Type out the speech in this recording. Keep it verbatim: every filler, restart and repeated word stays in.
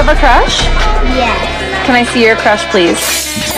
you have a crush? Yes. Can I see your crush, please?